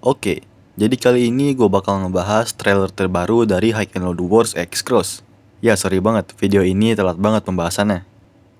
Oke, jadi kali ini gue bakal ngebahas trailer terbaru dari High and Low: The Worst X Cross. Ya sorry banget, video ini telat banget pembahasannya.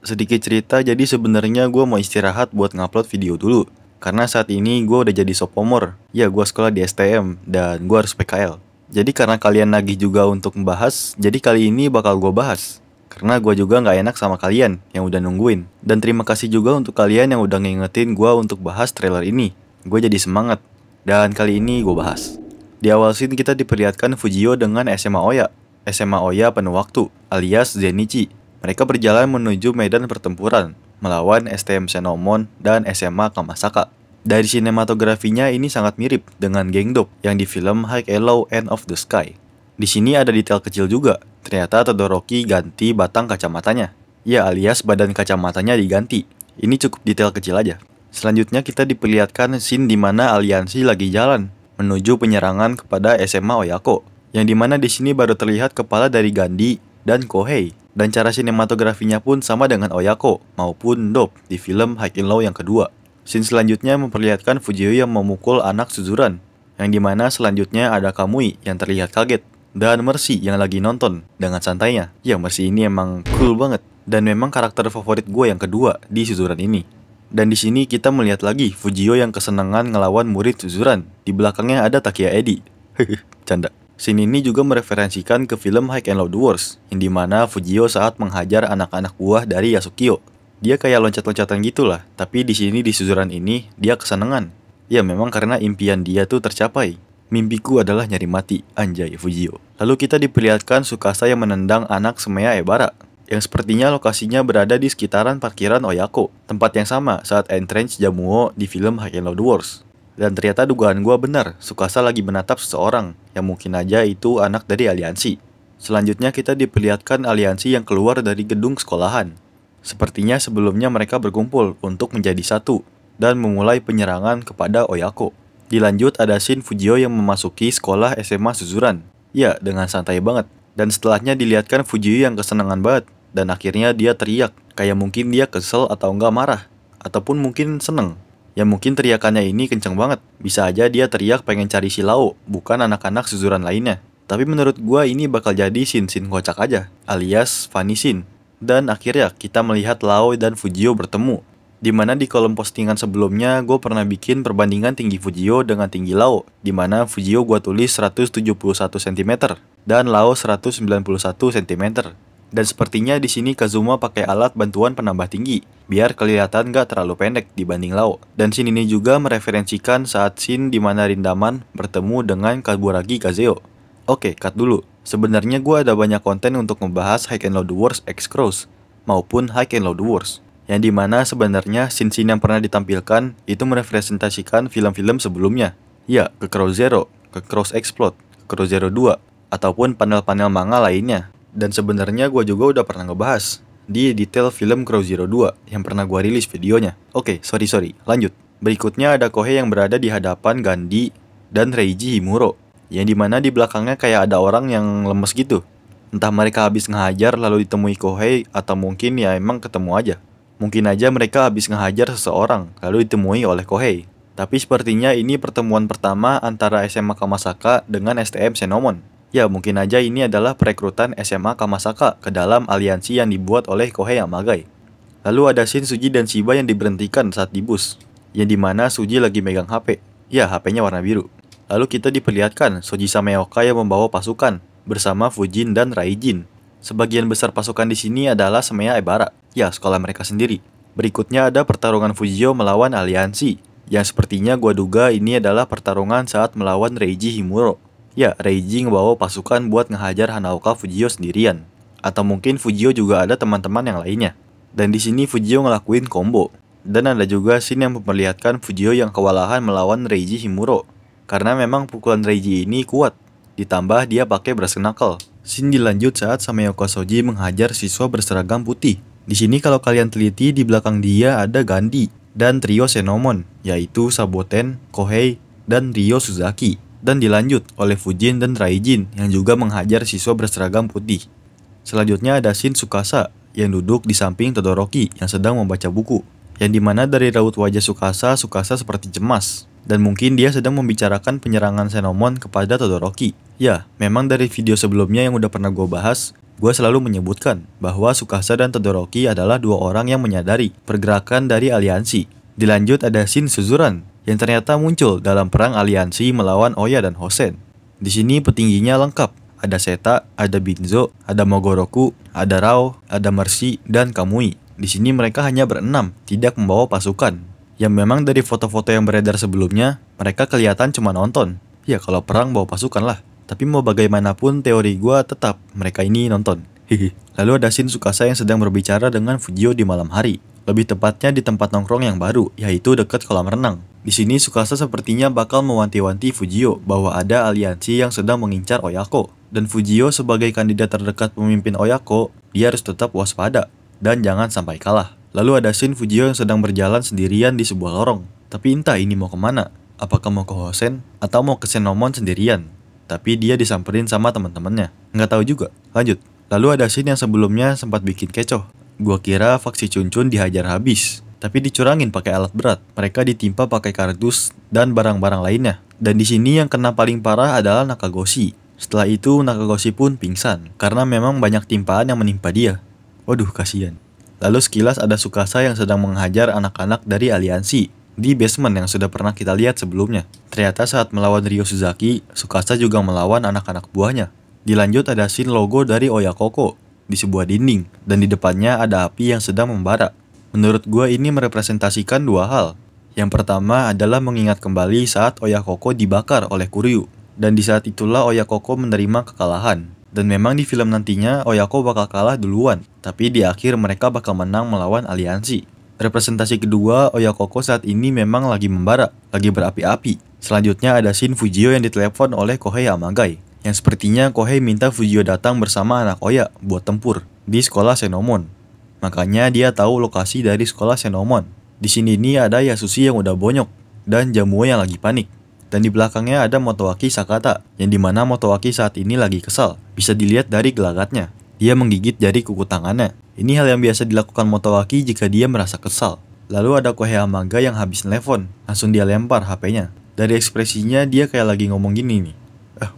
Sedikit cerita, jadi sebenarnya gue mau istirahat buat ngupload video dulu. Karena saat ini gue udah jadi sophomore. Ya gue sekolah di STM dan gue harus PKL. Jadi karena kalian nagih juga untuk membahas, jadi kali ini bakal gue bahas. Karena gue juga gak enak sama kalian yang udah nungguin. Dan terima kasih juga untuk kalian yang udah ngingetin gue untuk bahas trailer ini. Gue jadi semangat. Dan kali ini gue bahas. Di awal scene kita diperlihatkan Fujio dengan SMA Oya. SMA Oya penuh waktu, alias Zenichi. Mereka berjalan menuju medan pertempuran, melawan STM Senomon dan SMA Kamasaka. Dari sinematografinya ini sangat mirip dengan Gengdop yang di film High and Low: End of the Sky. Di sini ada detail kecil juga, ternyata Todoroki ganti batang kacamatanya. Ya alias badan kacamatanya diganti, ini cukup detail kecil aja. Selanjutnya kita diperlihatkan scene dimana aliansi lagi jalan menuju penyerangan kepada SMA Oyako, yang dimana di sini baru terlihat kepala dari Gandhi dan Kohei, dan cara sinematografinya pun sama dengan Oyako maupun Dop di film High and Low yang kedua. Scene selanjutnya memperlihatkan Fujio yang memukul anak Suzuran, yang dimana selanjutnya ada Kamui yang terlihat kaget dan Mercy yang lagi nonton dengan santainya. Ya Mercy ini emang cool banget dan memang karakter favorit gue yang kedua di Suzuran ini. Dan di sini kita melihat lagi Fujio yang kesenangan ngelawan murid Suzuran. Di belakangnya ada Takia Edi. Canda. Scene ini juga mereferensikan ke film High and Low: The Worst, yang dimana Fujio saat menghajar anak-anak buah dari Yasukiyo. Dia kayak loncat-loncatan gitulah, tapi di sini di Suzuran ini dia kesenangan. Ya memang karena impian dia tuh tercapai. Mimpiku adalah nyari mati, anjay Fujio. Lalu kita diperlihatkan Tsukasa yang menendang anak semea Ebara, yang sepertinya lokasinya berada di sekitaran parkiran Oyako, tempat yang sama saat entrance Jamuo di film High and Low: The Worst. Dan ternyata dugaan gua benar, Tsukasa lagi menatap seseorang, yang mungkin aja itu anak dari aliansi. Selanjutnya kita diperlihatkan aliansi yang keluar dari gedung sekolahan. Sepertinya sebelumnya mereka berkumpul untuk menjadi satu, dan memulai penyerangan kepada Oyako. Dilanjut ada scene Fujio yang memasuki sekolah SMA Suzuran. Ya, dengan santai banget. Dan setelahnya dilihatkan Fujio yang kesenangan banget, dan akhirnya dia teriak, kayak mungkin dia kesel atau enggak marah, ataupun mungkin seneng. Ya mungkin teriakannya ini kenceng banget. Bisa aja dia teriak pengen cari si Lao, bukan anak-anak Suzuran lainnya. Tapi menurut gua ini bakal jadi scene-scene kocak aja, alias funny scene. Dan akhirnya kita melihat Lao dan Fujio bertemu. Dimana di kolom postingan sebelumnya gue pernah bikin perbandingan tinggi Fujio dengan tinggi Lao. Dimana Fujio gue tulis 171 cm dan Lao 191 cm. Dan sepertinya di sini Kazuma pakai alat bantuan penambah tinggi, biar kelihatan gak terlalu pendek dibanding Lao. Dan scene ini juga mereferensikan saat scene dimana Rindaman bertemu dengan Kaburagi Kazeo. Oke, cut dulu. Sebenarnya gue ada banyak konten untuk membahas High and Low: The Worst X Cross maupun High and Low: The Worst, yang dimana sebenarnya scene-scene yang pernah ditampilkan itu merepresentasikan film-film sebelumnya. Ya, ke Cross Zero, ke Cross Explode, ke Cross Zero 2, ataupun panel-panel manga lainnya. Dan sebenarnya gue juga udah pernah ngebahas di detail film Cross Zero 2 yang pernah gue rilis videonya. Oke, sorry, lanjut. Berikutnya ada Kohei yang berada di hadapan Gandhi dan Reiji Himuro, yang dimana di belakangnya kayak ada orang yang lemes gitu. Entah mereka habis ngehajar lalu ditemui Kohei, atau mungkin ya emang ketemu aja. Mungkin aja mereka habis ngehajar seseorang lalu ditemui oleh Kohei. Tapi sepertinya ini pertemuan pertama antara SMA Kamasaka dengan STM Senomon. Ya mungkin aja ini adalah perekrutan SMA Kamasaka ke dalam aliansi yang dibuat oleh Kohei Amagai. Lalu ada scene Suji dan Shiba yang diberhentikan saat di bus, yang dimana Suji lagi megang HP. Ya HP-nya warna biru. Lalu kita diperlihatkan Soji Sameoka yang membawa pasukan bersama Fujin dan Raijin. Sebagian besar pasukan di sini adalah Semea Ebara, ya sekolah mereka sendiri. Berikutnya ada pertarungan Fujio melawan aliansi, yang sepertinya gua duga ini adalah pertarungan saat melawan Reiji Himuro. Ya, Raijin bawa pasukan buat ngehajar Hanaoka Fujio sendirian. Atau mungkin Fujio juga ada teman-teman yang lainnya. Dan di sini Fujio ngelakuin combo. Dan ada juga scene yang memperlihatkan Fujio yang kewalahan melawan Reiji Himuro. Karena memang pukulan Reiji ini kuat. Ditambah dia pakai brass knuckle. Scene dilanjut saat Sameoka Soji menghajar siswa berseragam putih. Di sini kalau kalian teliti di belakang dia ada Gandhi dan trio Senomon, yaitu Saboten, Kohei, dan Ryo Suzaki. Dan dilanjut oleh Fujin dan Raijin yang juga menghajar siswa berseragam putih. Selanjutnya ada Shin Tsukasa yang duduk di samping Todoroki yang sedang membaca buku. Yang dimana dari raut wajah Tsukasa seperti cemas. Dan mungkin dia sedang membicarakan penyerangan Senomon kepada Todoroki. Ya, memang dari video sebelumnya yang udah pernah gue bahas, gue selalu menyebutkan bahwa Tsukasa dan Todoroki adalah dua orang yang menyadari pergerakan dari aliansi. Dilanjut ada Shin Suzuran, yang ternyata muncul dalam perang aliansi melawan Oya dan Hosen. Di sini petingginya lengkap, ada Seta, ada Binzo, ada Mogoroku, ada Rao, ada Mercy, dan Kamui. Di sini mereka hanya berenam, tidak membawa pasukan. Yang memang dari foto-foto yang beredar sebelumnya, mereka kelihatan cuma nonton. Ya kalau perang bawa pasukan lah. Tapi mau bagaimanapun teori gua tetap mereka ini nonton. Lalu ada Shin Tsukasa yang sedang berbicara dengan Fujio di malam hari. Lebih tepatnya di tempat nongkrong yang baru, yaitu dekat kolam renang. Di sini Tsukasa sepertinya bakal mewanti-wanti Fujio bahwa ada aliansi yang sedang mengincar Oyako. Dan Fujio sebagai kandidat terdekat pemimpin Oyako, dia harus tetap waspada dan jangan sampai kalah. Lalu ada Shin Fujio yang sedang berjalan sendirian di sebuah lorong. Tapi entah ini mau kemana. Apakah mau ke Hosen atau mau ke Senomon sendirian. Tapi dia disamperin sama teman-temannya. Nggak tahu juga. Lanjut. Lalu ada Shin yang sebelumnya sempat bikin kecoh. Gua kira faksi Cuncun dihajar habis. Tapi dicurangin pakai alat berat. Mereka ditimpa pakai kardus dan barang-barang lainnya. Dan di sini yang kena paling parah adalah Nakagoshi. Setelah itu Nakagoshi pun pingsan. Karena memang banyak timpaan yang menimpa dia. Waduh kasihan. Lalu sekilas ada Tsukasa yang sedang menghajar anak-anak dari aliansi di basement yang sudah pernah kita lihat sebelumnya. Ternyata saat melawan Ryo Suzaki, Tsukasa juga melawan anak-anak buahnya. Dilanjut ada scene logo dari Oyakoko di sebuah dinding, dan di depannya ada api yang sedang membara. Menurut gua ini merepresentasikan dua hal. Yang pertama adalah mengingat kembali saat Oyakoko dibakar oleh Kuryu. Dan di saat itulah Oyakoko menerima kekalahan. Dan memang di film nantinya Oyako bakal kalah duluan, tapi di akhir mereka bakal menang melawan aliansi. Representasi kedua, Oyakoko saat ini memang lagi membara, lagi berapi-api. Selanjutnya ada Shin Fujio yang ditelepon oleh Kohei Amagai, yang sepertinya Kohei minta Fujio datang bersama anak Oya buat tempur di sekolah Senomon. Makanya dia tahu lokasi dari sekolah Senomon. Di sini ini ada Yasushi yang udah bonyok dan Jamuo yang lagi panik. Dan di belakangnya ada Motoaki Sakata, yang dimana Motoaki saat ini lagi kesal. Bisa dilihat dari gelagatnya. Dia menggigit jari kuku tangannya. Ini hal yang biasa dilakukan Motoaki jika dia merasa kesal. Lalu ada Kohei Amaga yang habis nelfon. Langsung dia lempar HP-nya. Dari ekspresinya dia kayak lagi ngomong gini nih.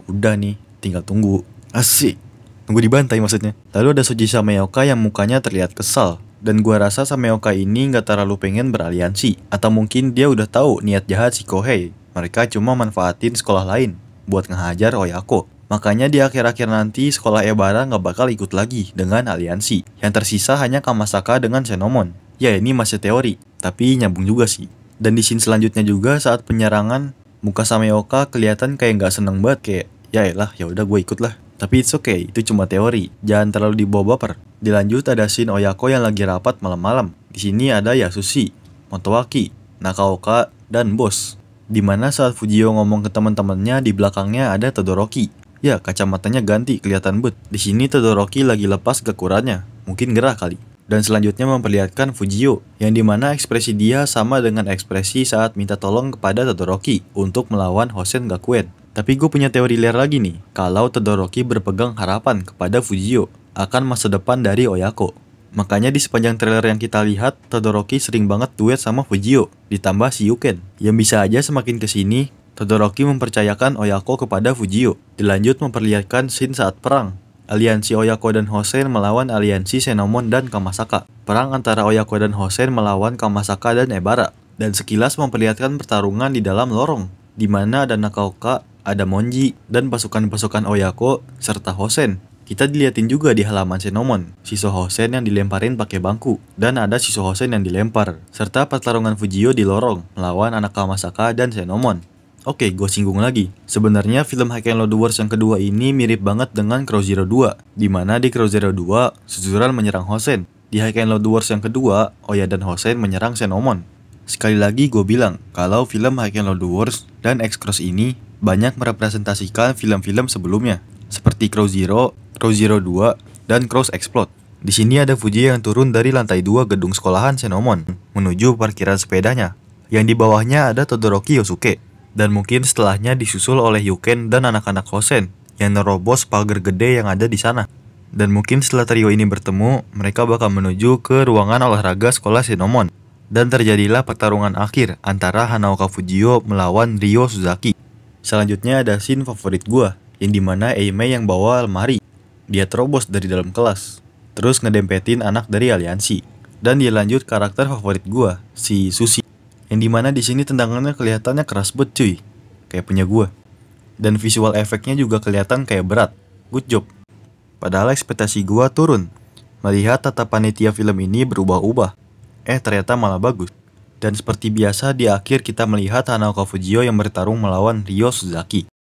Udah nih, tinggal tunggu. Asik. Tunggu dibantai maksudnya. Lalu ada Soji Sameoka yang mukanya terlihat kesal. Dan gua rasa Sameoka ini nggak terlalu pengen beraliansi. Atau mungkin dia udah tahu niat jahat si Kohei. Mereka cuma manfaatin sekolah lain buat ngehajar Oyako. Makanya di akhir-akhir nanti sekolah Ebara nggak bakal ikut lagi dengan aliansi. Yang tersisa hanya Kamasaka dengan Senomon. Ya ini masih teori, tapi nyambung juga sih. Dan di scene selanjutnya juga saat penyerangan, muka Sameoka kelihatan kayak nggak seneng banget. Kayak yaelah yaudah gue ikut lah. Tapi it's okay, itu cuma teori. Jangan terlalu dibawa baper. Dilanjut ada scene Oyako yang lagi rapat malam-malam. Di sini ada Yasushi, Motoaki, Nakaoka, dan Bos. Dimana saat Fujio ngomong ke teman-temannya, di belakangnya ada Todoroki. Ya, kacamatanya ganti, kelihatan bet. Di sini Todoroki lagi lepas kekurangannya, mungkin gerah kali. Dan selanjutnya memperlihatkan Fujio, yang dimana ekspresi dia sama dengan ekspresi saat minta tolong kepada Todoroki untuk melawan Hosen Gakuen. Tapi gue punya teori liar lagi nih, kalau Todoroki berpegang harapan kepada Fujio akan masa depan dari Oyako. Makanya di sepanjang trailer yang kita lihat, Todoroki sering banget duet sama Fujio, ditambah si Yuken. Yang bisa aja semakin kesini, Todoroki mempercayakan Oyako kepada Fujio. Dilanjut memperlihatkan scene saat perang. Aliansi Oyako dan Hosen melawan aliansi Senomon dan Kamasaka. Perang antara Oyako dan Hosen melawan Kamasaka dan Ebara. Dan sekilas memperlihatkan pertarungan di dalam lorong, di mana ada Nakaoka, ada Monji, dan pasukan-pasukan Oyako, serta Hosen. Kita diliatin juga di halaman Senomon, Shiso Hosen yang dilemparin pakai bangku, dan ada Shiso Hosen yang dilempar, serta pertarungan Fujio di lorong melawan anak Kamasaka dan Senomon. Oke, gue singgung lagi. Sebenarnya film High and Low: The Worst yang kedua ini mirip banget dengan Cross Zero 2, di mana di Cross Zero 2, Suzuran menyerang Hosen. Di High and Low: The Worst yang kedua, Oya dan Hosen menyerang Senomon. Sekali lagi gue bilang, kalau film High and Low: The Worst dan X Cross ini banyak merepresentasikan film-film sebelumnya, seperti Cross Zero, Cross Zero 2, dan Cross Explode. Di sini ada Fujio yang turun dari lantai 2 gedung sekolahan Senomon menuju parkiran sepedanya. Yang di bawahnya ada Todoroki Yosuke, dan mungkin setelahnya disusul oleh Yuken dan anak-anak Hosen yang nerobos pagar gede yang ada di sana. Dan mungkin setelah trio ini bertemu, mereka bakal menuju ke ruangan olahraga sekolah Senomon. dan terjadilah pertarungan akhir antara Hanaoka Fujio melawan Ryo Suzaki. Selanjutnya ada scene favorit gua, yang dimana Eimei yang bawa lemari. Dia terobos dari dalam kelas, terus ngedempetin anak dari aliansi. Dan dia lanjut karakter favorit gua, si Sushi, yang dimana di sini tendangannya kelihatannya keras bet cuy, kayak punya gua. Dan visual efeknya juga kelihatan kayak berat, good job. Padahal ekspektasi gua turun, melihat tata panitia film ini berubah-ubah. Ternyata malah bagus. Dan seperti biasa di akhir kita melihat Hanaoka Fujio yang bertarung melawan Ryo Suzaki.